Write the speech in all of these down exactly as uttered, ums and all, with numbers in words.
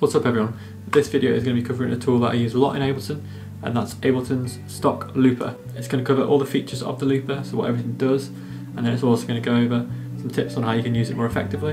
What's up everyone, this video is going to be covering a tool that I use a lot in Ableton, and that's Ableton's stock looper. It's going to cover all the features of the looper, so what everything does, and then it's also going to go over some tips on how you can use it more effectively,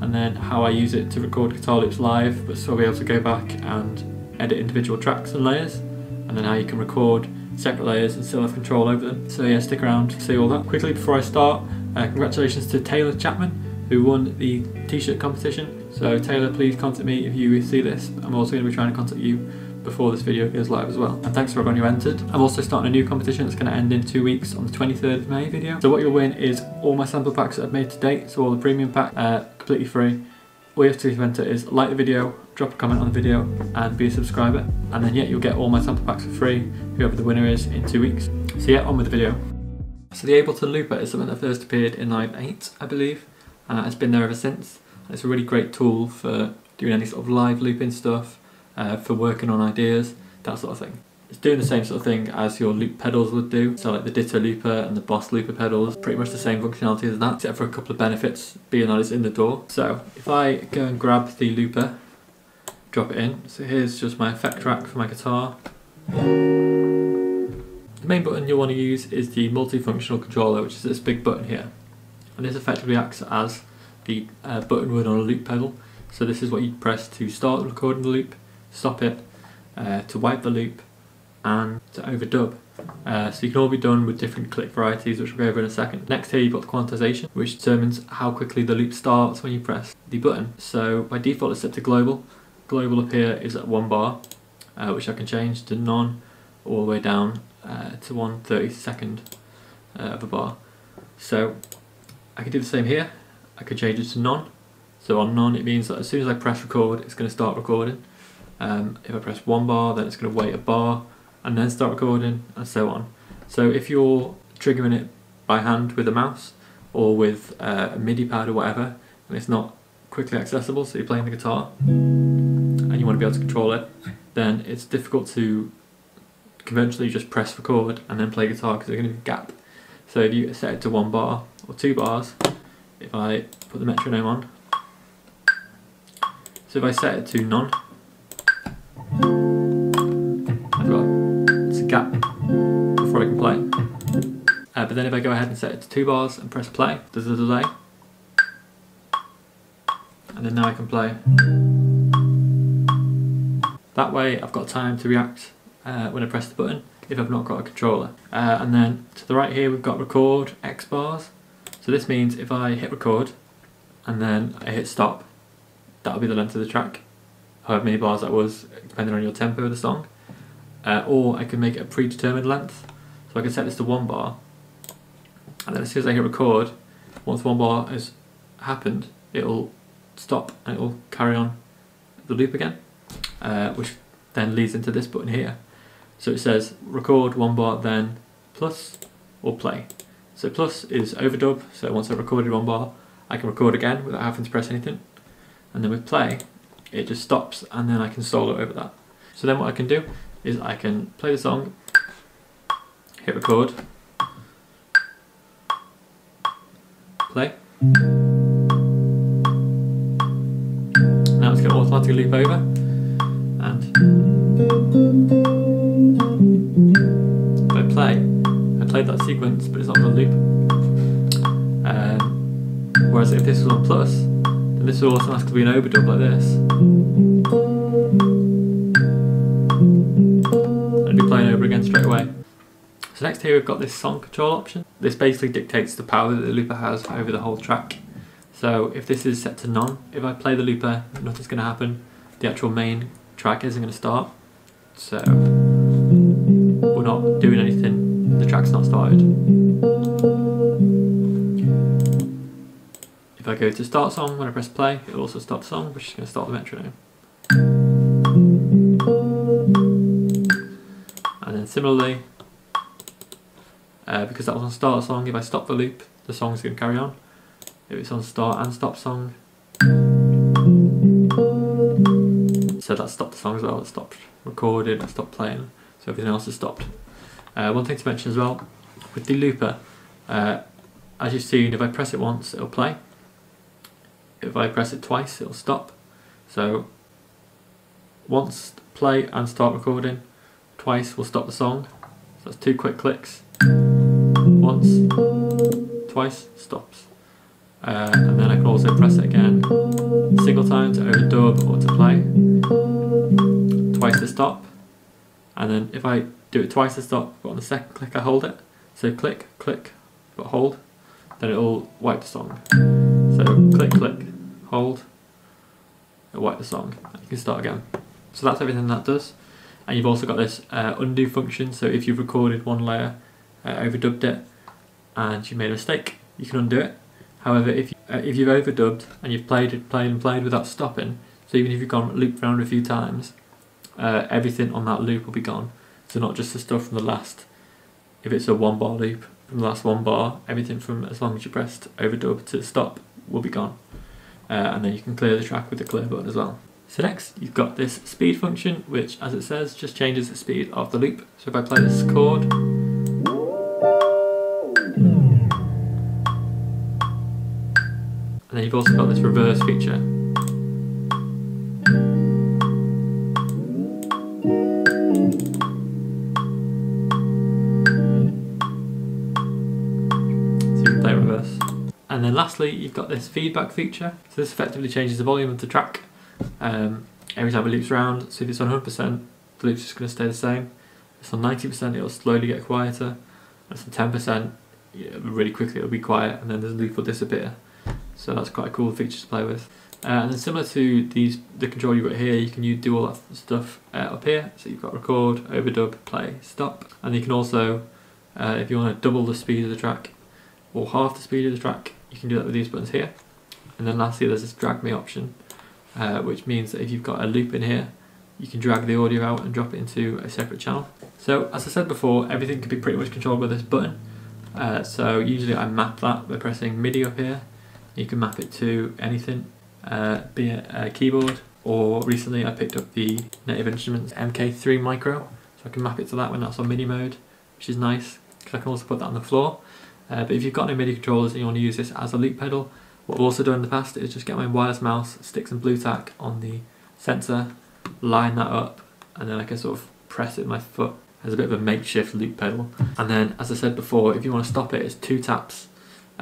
and then how I use it to record guitar loops live but still be able to go back and edit individual tracks and layers, and then how you can record separate layers and still have control over them. So yeah, stick around to see all that. Quickly before I start, uh, congratulations to Taylor Chapman who won the t-shirt competition. So Taylor, please contact me if you see this. I'm also going to be trying to contact you before this video goes live as well. And thanks for everyone who entered. I'm also starting a new competition that's going to end in two weeks on the twenty-third of May video. So what you'll win is all my sample packs that I've made to date, so all the premium pack, uh, completely free. All you have to do to enter is like the video, drop a comment on the video, and be a subscriber. And then yeah, you'll get all my sample packs for free, whoever the winner is, in two weeks. So yeah, on with the video. So the Ableton Looper is something that first appeared in Live eight, I believe. Uh, it's been there ever since. It's a really great tool for doing any sort of live looping stuff, uh, for working on ideas, that sort of thing. It's doing the same sort of thing as your loop pedals would do, so like the Ditto Looper and the Boss Looper pedals, pretty much the same functionality as that, except for a couple of benefits, being that it's in the door. So if I go and grab the looper, drop it in, so here's just my effect track for my guitar. The main button you'll want to use is the multifunctional controller, which is this big button here, and this effectively acts as the uh, button word on a loop pedal. So this is what you press to start recording the loop, stop it, uh, to wipe the loop, and to overdub. Uh, so you can all be done with different click varieties, which we'll go over in a second. Next here you've got the quantization, which determines how quickly the loop starts when you press the button. So by default it's set to global. Global up here is at one bar, uh, which I can change to none, all the way down uh, to one thirty-second uh, of a bar. So I can do the same here. I could change it to none, so on none it means that as soon as I press record it's going to start recording. Um, if I press one bar then it's going to wait a bar and then start recording, and so on. So if you're triggering it by hand with a mouse or with uh, a MIDI pad or whatever, and it's not quickly accessible, so you're playing the guitar and you want to be able to control it, then it's difficult to conventionally just press record and then play guitar because there's going to be a gap. So if you set it to one bar or two bars, if I put the metronome on, so if I set it to none, I've got it's a gap before I can play. Uh, but then if I go ahead and set it to two bars and press play, there's a delay, and then now I can play. That way I've got time to react uh, when I press the button if I've not got a controller. Uh, and then to the right here we've got record X bars. So this means if I hit record and then I hit stop, that'll be the length of the track, however many bars that was, depending on your tempo of the song. Uh, or I can make it a predetermined length, so I can set this to one bar, and then as soon as I hit record, once one bar has happened, it'll stop and it'll carry on the loop again, uh, which then leads into this button here. So it says record one bar then plus or play. So plus is overdub, so once I've recorded one bar, I can record again without having to press anything. And then with play, it just stops and then I can solo over that. So then what I can do is I can play the song, hit record, play. Now it's going to automatically loop over, and if I play, played that sequence, but it's not going to loop. Um, whereas if this was on plus, then this will automatically be an overdub like this. And it'll be playing over again straight away. So next here we've got this song control option. This basically dictates the power that the looper has over the whole track. So if this is set to none, if I play the looper, nothing's going to happen. The actual main track isn't going to start. So we're not doing anything. The track's not started. If I go to start song, when I press play, it'll also start song, which is going to start the metronome. And then similarly, uh, because that was on start song, if I stop the loop, the song's going to carry on. If it's on start and stop song, so that stopped the song as well, it stopped recording, it stopped playing, so everything else is stopped. Uh, one thing to mention as well, with the looper, uh, as you've seen, if I press it once it'll play, if I press it twice it'll stop, so Once, play and start recording. Twice will stop the song. So that's two quick clicks. Once, twice, stops. Uh, and then I can also press it again. Single time to overdub or to play. Twice to stop. And then if I do it twice to stop, but on the second click I hold it. So click, click, but hold. Then it'll wipe the song. So click, click, hold. It'll wipe the song. And you can start again. So that's everything that does. And you've also got this uh, undo function. So if you've recorded one layer, uh, overdubbed it, and you made a mistake, you can undo it. However, if, you, uh, if you've overdubbed and you've played and played and played without stopping, so even if you've gone looped around a few times, uh, everything on that loop will be gone. So not just the stuff from the last, if it's a one bar loop, from the last one bar, everything from as long as you pressed overdub to stop will be gone. Uh, and then you can clear the track with the clear button as well. So next, you've got this speed function, which as it says, just changes the speed of the loop. So if I play this chord, and then you've also got this reverse feature. So you can play reverse. And then lastly, you've got this feedback feature. So this effectively changes the volume of the track um, every time it loops around. So if it's on one hundred percent, the loop's just going to stay the same. If it's on ninety percent, it'll slowly get quieter. If it's on ten percent, yeah, really quickly it'll be quiet, and then the loop will disappear. So that's quite a cool feature to play with. Uh, and then similar to these, the control you've got here, you can you do all that stuff uh, up here. So you've got record, overdub, play, stop. And you can also, uh, if you want to double the speed of the track or half the speed of the track, you can do that with these buttons here. And then lastly, there's this drag me option, uh, which means that if you've got a loop in here, you can drag the audio out and drop it into a separate channel. So as I said before, everything can be pretty much controlled with this button. Uh, so usually I map that by pressing MIDI up here. You can map it to anything, uh, be it a keyboard, or recently I picked up the Native Instruments M K three Micro, so I can map it to that when that's on MIDI mode, which is nice, because I can also put that on the floor. Uh, but if you've got no MIDI controllers and you want to use this as a loop pedal, what I've also done in the past is just get my wireless mouse, stick some blue tack on the sensor, line that up, and then I can sort of press it with my foot as a bit of a makeshift loop pedal. And then, as I said before, if you want to stop it, it's two taps.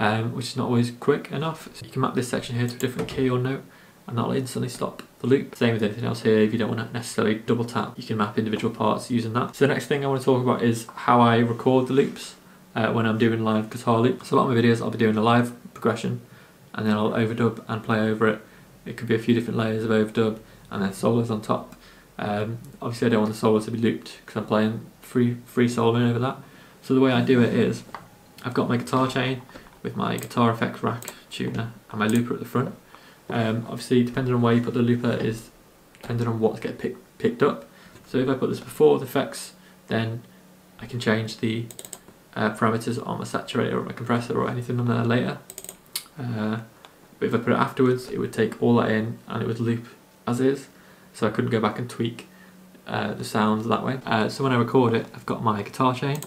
Um, which is not always quick enough. So you can map this section here to a different key or note, and that'll instantly stop the loop. Same with everything else here. If you don't want to necessarily double tap, you can map individual parts using that. So the next thing I want to talk about is how I record the loops uh, when I'm doing live guitar loops. So a lot of my videos I'll be doing a live progression, and then I'll overdub and play over it. It could be a few different layers of overdub and then solos on top. Um, obviously I don't want the solo to be looped because I'm playing free, free soloing over that. So the way I do it is, I've got my guitar chain with my guitar effects rack, tuner, and my looper at the front. Um, obviously, depending on where you put the looper is depending on what's getting pick, picked up. So if I put this before the effects, then I can change the uh, parameters on my saturator or my compressor or anything on there later. Uh, but if I put it afterwards, it would take all that in and it would loop as is. So I couldn't go back and tweak uh, the sounds that way. Uh, so when I record it, I've got my guitar chain,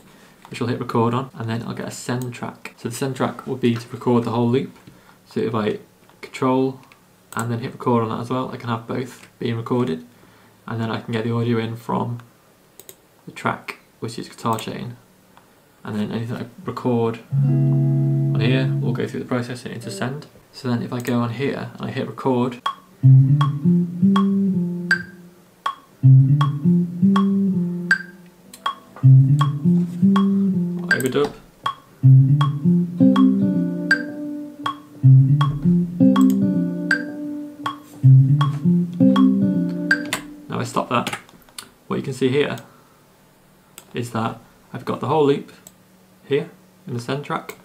which I'll hit record on, and then I'll get a send track. So the send track will be to record the whole loop. So if I control and then hit record on that as well, I can have both being recorded, and then I can get the audio in from the track, which is guitar chain, and then anything I record on here will go through the processing into send. So then if I go on here and I hit record, overdub, now I stop that. What you can see here is that I've got the whole loop here in the send track,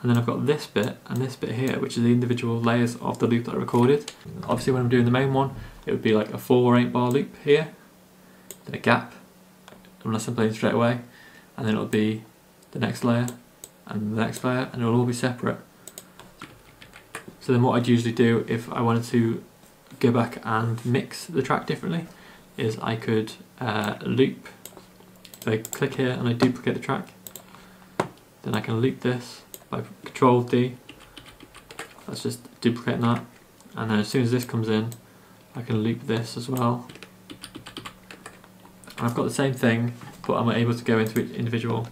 and then I've got this bit and this bit here, which are the individual layers of the loop that I recorded. Obviously when I'm doing the main one, it would be like a four or eight bar loop here, then a gap unless I'm playing straight away, and then it'll be the next layer, and the next layer, and it'll all be separate. So then what I'd usually do if I wanted to go back and mix the track differently is I could uh, loop, if I click here and I duplicate the track, then I can loop this by Control D, that's just duplicating that, and then as soon as this comes in I can loop this as well, and I've got the same thing, but I'm able to go into individual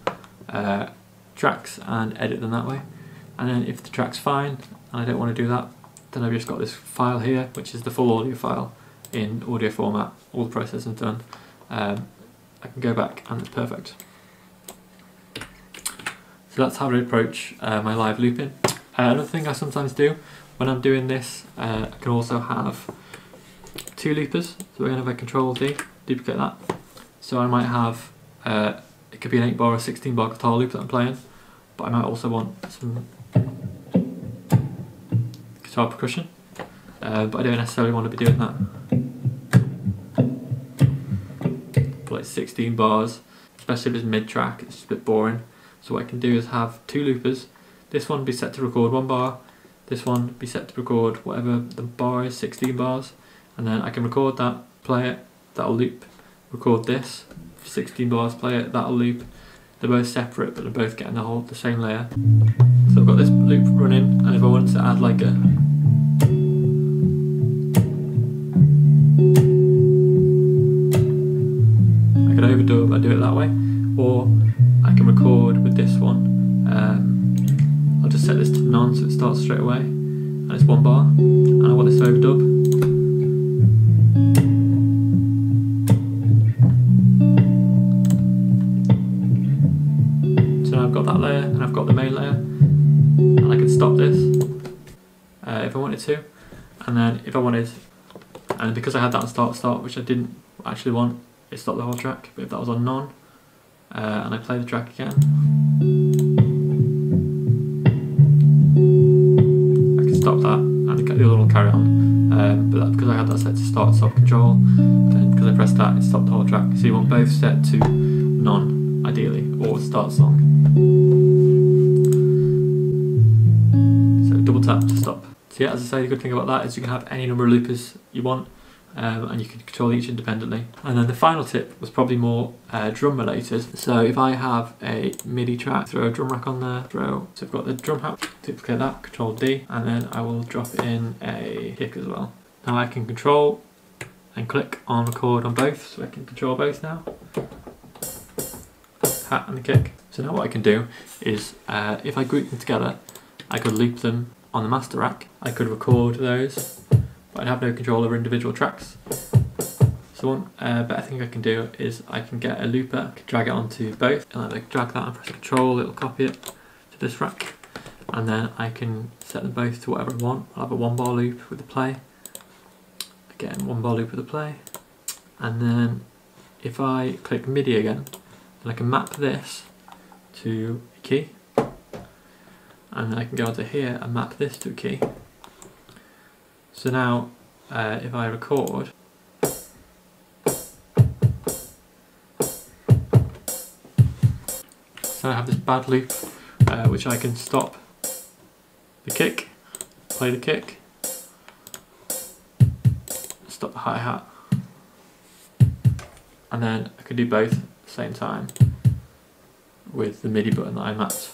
uh, tracks and edit them that way. And then if the track's fine and I don't want to do that, then I've just got this file here, which is the full audio file in audio format, all the processing done. Um, I can go back and it's perfect. So that's how I approach uh, my live looping. Uh, another thing I sometimes do when I'm doing this, uh, I can also have two loopers. So we're going to have a control D, duplicate that. So I might have, uh, it could be an eight bar or a sixteen bar guitar loop that I'm playing, but I might also want some guitar percussion, uh, but I don't necessarily want to be doing that. But like sixteen bars, especially if it's mid-track, it's just a bit boring. So what I can do is have two loopers. This one be set to record one bar, this one be set to record whatever the bar is, sixteen bars, and then I can record that, play it, that'll loop, record this, sixteen bars, play it, that'll loop. They're both separate, but they're both getting the whole, the same layer. So I've got this loop running, and if I wanted to add like a I could overdo it by doing it that way, or I can record with this one. Um, I'll just set this to none so it starts straight away, and it's one bar, and I want this to overdub. To, and then if I wanted, and because I had that start start which I didn't actually want, it stopped the whole track. But if that was on none, uh, and I play the track again, I can stop that and the other one will carry on, um, but that, because I had that set to start stop control, then because I pressed that it stopped the whole track. So you want both set to none ideally, or start song. So double tap to stop. So yeah, as I say, the good thing about that is you can have any number of loopers you want, um, and you can control each independently. And then the final tip was probably more uh, drum related. So if I have a MIDI track, throw a drum rack on there, throw, so I've got the drum hack, duplicate that, control D, and then I will drop in a kick as well. Now I can control and click on record on both, so I can control both now. Hat and the kick. So now what I can do is, uh, if I group them together, I could loop them on the master rack. I could record those, but I'd have no control over individual tracks. So one uh, better thing I can do is I can get a looper, I can drag it onto both, and I can drag that and press control, it'll copy it to this rack, and then I can set them both to whatever I want. I'll have a one bar loop with a play, again one bar loop with a play, and then if I click MIDI again, then I can map this to a key, and then I can go onto here and map this to a key. So now, uh, if I record, so I have this bad loop, uh, which I can stop the kick, play the kick, stop the hi-hat, and then I can do both at the same time with the MIDI button that I mapped.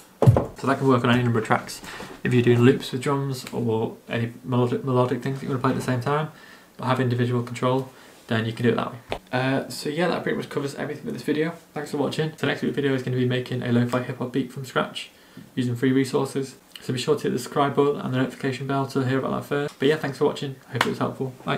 So that can work on any number of tracks. If you're doing loops with drums or any melodic, melodic things that you want to play at the same time, but have individual control, then you can do it that way. Uh, so yeah, that pretty much covers everything with this video. Thanks for watching. So next week's video is going to be making a lo-fi hip-hop beat from scratch using free resources. So be sure to hit the subscribe button and the notification bell to hear about that first. But yeah, thanks for watching. I hope it was helpful. Bye.